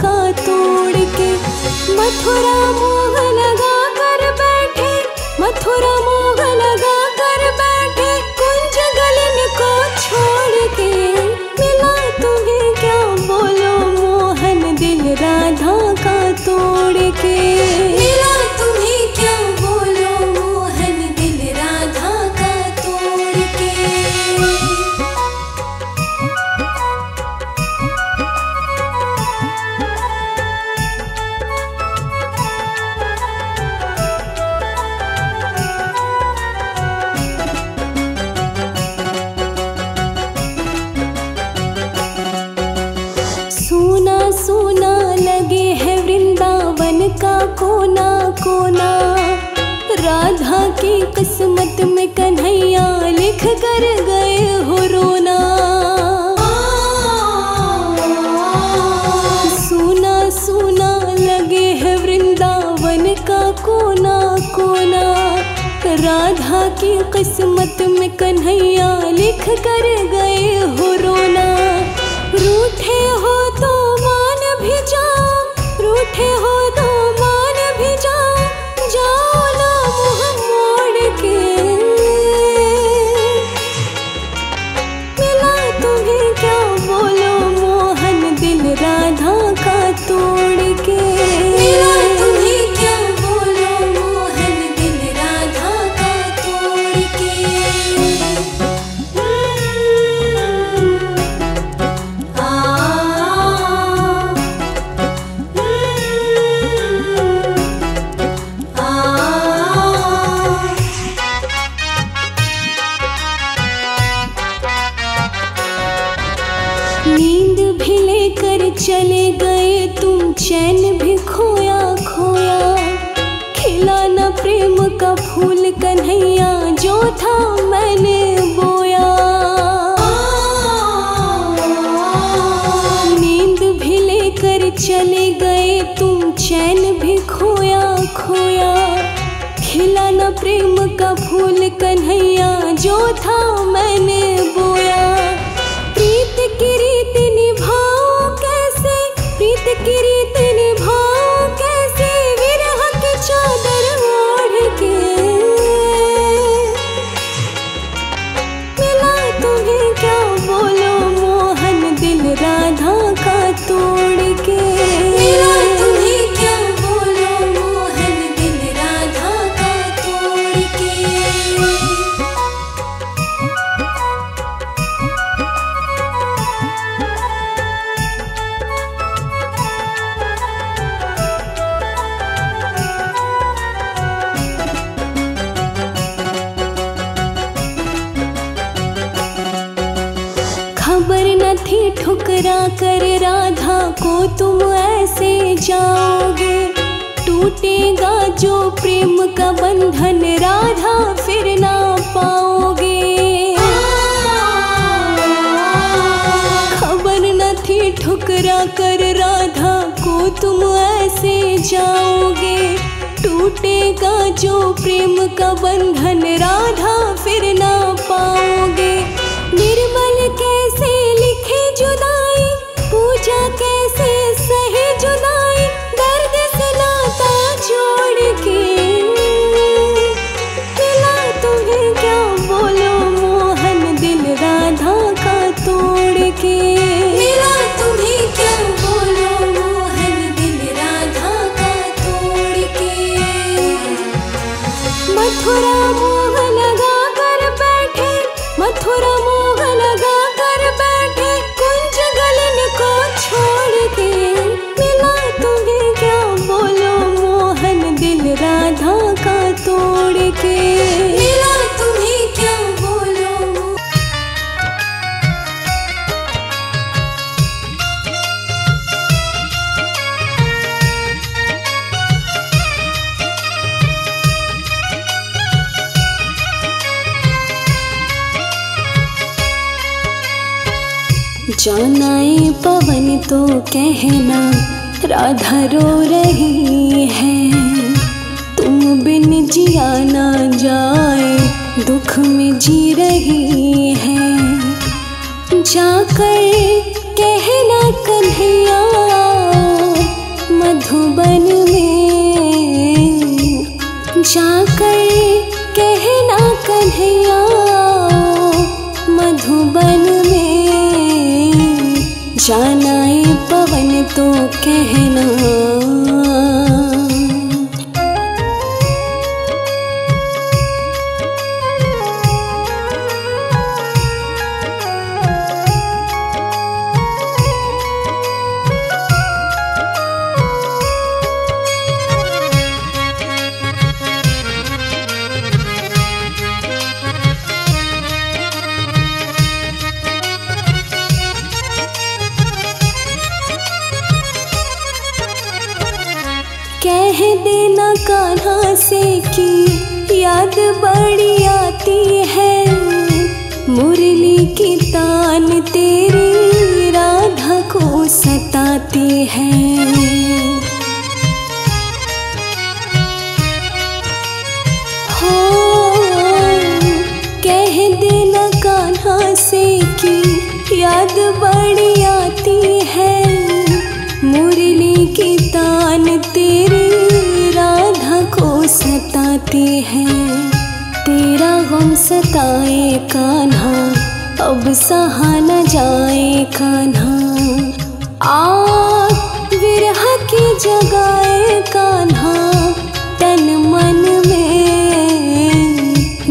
का तोड़ के मथुरा मोह लगा कर बैठे, मथुरा मोह लगा कर बैठे, कुंज गलन को छोड़ के। मिला तुम्हें क्या बोलो मोहन दिल राधा का तोड़ के। मिला तुम्हें क्या बोलो मोहन दिल राधा का तोड़ के। राधा की किस्मत में कन्हैया लिख कर गए हो रोना। सुना सुना लगे है वृंदावन का कोना कोना, राधा की किस्मत में कन्हैया लिख कर गए हो रोना। रूठे हो तो मान भी जाओ, रूठे हो तो मान भी जाओ, जाओ ना मुँह मोड़ के। मिला तुम्हें क्या बोलो मोहन दिल राधा का तोड़ के। मिला तुम्हें क्या बोलो मोहन दिल राधा का तोड़ के। नींद भी लेकर चले गए तुम, चैन भी खोया खोया, खिला ना प्रेम का फूल कन्हैया जो था मैंने बोया। नींद भी लेकर चले गए तुम, चैन भी खोया खोया, खिला ना प्रेम का फूल कन्हैया जो था मैंने बोया। प्रीत की रीत निभाओ कैसे, प्रीत की रीत निभाओ कैसे, विरह की चादर ओढ़ के। मिला तुम्हें क्या बोलो मोहन दिल राधा का तोड़ के। मिला तुम्हें क्या बोलो मोहन दिल राधा का तोड़ के। खबर न थी ठुकरा कर राधा को तुम ऐसे जाओगे, टूटेगा जो प्रेम का बंधन राधा फिर ना पाओगे। खबर न थी ठुकरा कर राधा को तुम ऐसे जाओगे, टूटेगा जो प्रेम का बंधन राधा फिर ना पाओगे। निर्मल कैसे लिखे जुदाई, पूजा कैसे सहे जुदाई, दर्द से नाता जोड़ के। मिला तुम्हें क्या बोलो मोहन दिल राधा का तोड़ के। मिला तुम्हें क्या बोलो मोहन दिल राधा का तोड़ के। मथुरा मोह लगा कर बैठे, मथुरा जाना ए पवन तो कहना राधा रो रही है, तुम बिन जिया ना जाए दुख में जी रही है। जाकर कहना कन्हैया शनाए पवन तो कहना, कह देना कान्हा से कि याद बड़ी आती है मुरली की तान तेरी राधा को सताती है। हो कह देना कान्हा से कि याद बड़ी आती है मुरली की तान तेरी राधा को सताती है। तेरा गम सताए कान्हा अब सहा न जाए कान्हा, आग विरह की जगाए कान्हा तन मन में।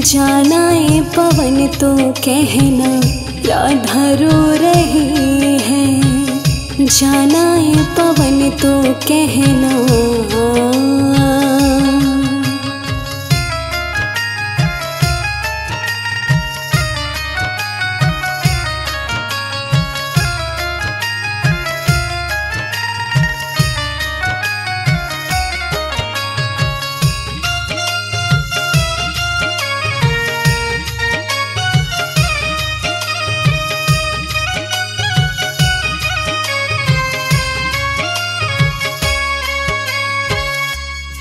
जानाए पवन तो कहना राधा रो रही है, जाना है पवन तो कहना।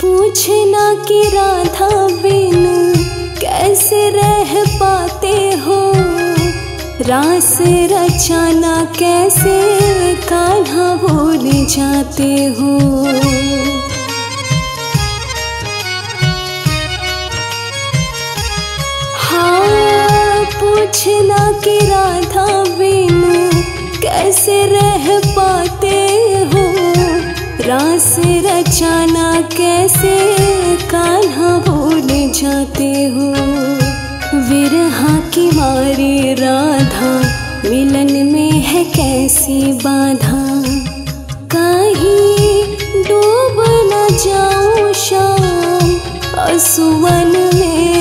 पूछना कि राधा बिन कैसे रह पाते हो, रास रचना कैसे कान्हा भूल जाते हो। हाँ पूछना कि राधा बिन कैसे रह पाते हो, रास रचना कैसे कान्हा भूल जाते हो। विरहा की मारी राधा मिलन में है कैसी बाधा, कहीं डूब न जाऊं शाम असुवन में।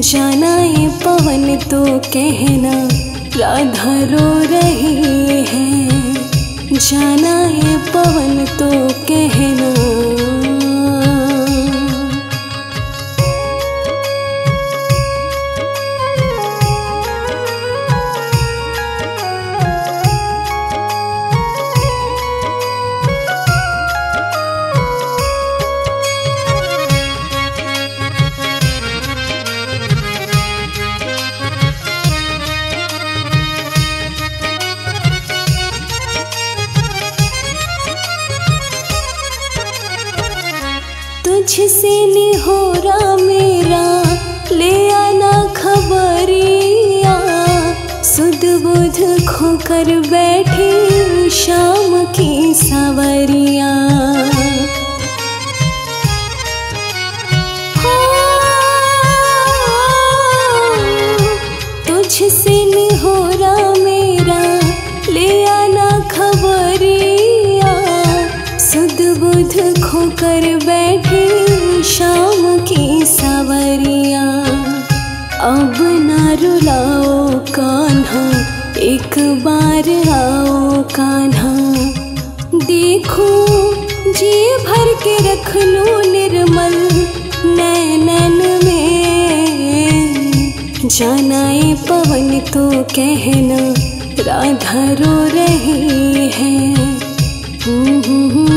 जाना ये पवन तो कहना राधा रो रही है, जाना है पवन तो कहना। तुझसे नहीं हो रहा मेरा ले आना खबरिया, सुध बुध खोकर बैठी शाम की सावरिया। तुझसे नहीं हो रहा मेरा ले आना खबरिया, सुध बुध खोकर बैठी शाम की सावरिया। अब ना रुलाओ कान्हा एक बार आओ कान्हा, देखो जी भर के रख लो निर्मल नैनन में। जानाए पवन तो कहना राधा रो रही है।